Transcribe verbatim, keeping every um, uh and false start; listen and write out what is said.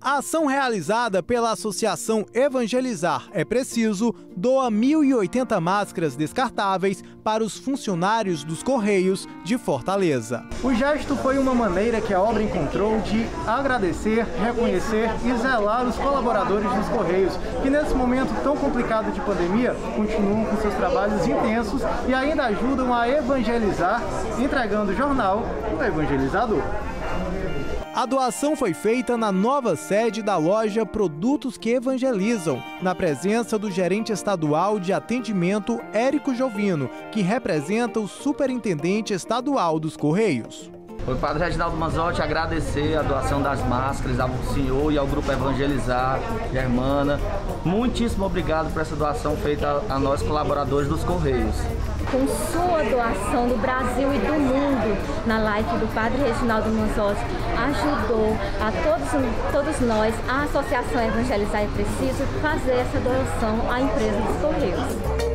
A ação realizada pela Associação Evangelizar é Preciso doa mil e oitenta máscaras descartáveis para os funcionários dos Correios de Fortaleza. O gesto foi uma maneira que a obra encontrou de agradecer, reconhecer e zelar os colaboradores dos Correios, que nesse momento tão complicado de pandemia continuam com seus trabalhos intensos e ainda ajudam a evangelizar, entregando o jornal do evangelizador. A doação foi feita na nova sede da loja Produtos que Evangelizam, na presença do gerente estadual de atendimento Érico Jovino, que representa o superintendente estadual dos Correios. O Padre Reginaldo Manzotti agradecer a doação das máscaras ao senhor e ao grupo Evangelizar, Germana. Muitíssimo obrigado por essa doação feita a nós, colaboradores dos Correios. Com sua doação do Brasil e do mundo, na live do Padre Reginaldo Manzotti, ajudou a todos, todos nós, a Associação Evangelizar é Preciso, fazer essa doação à empresa dos Correios.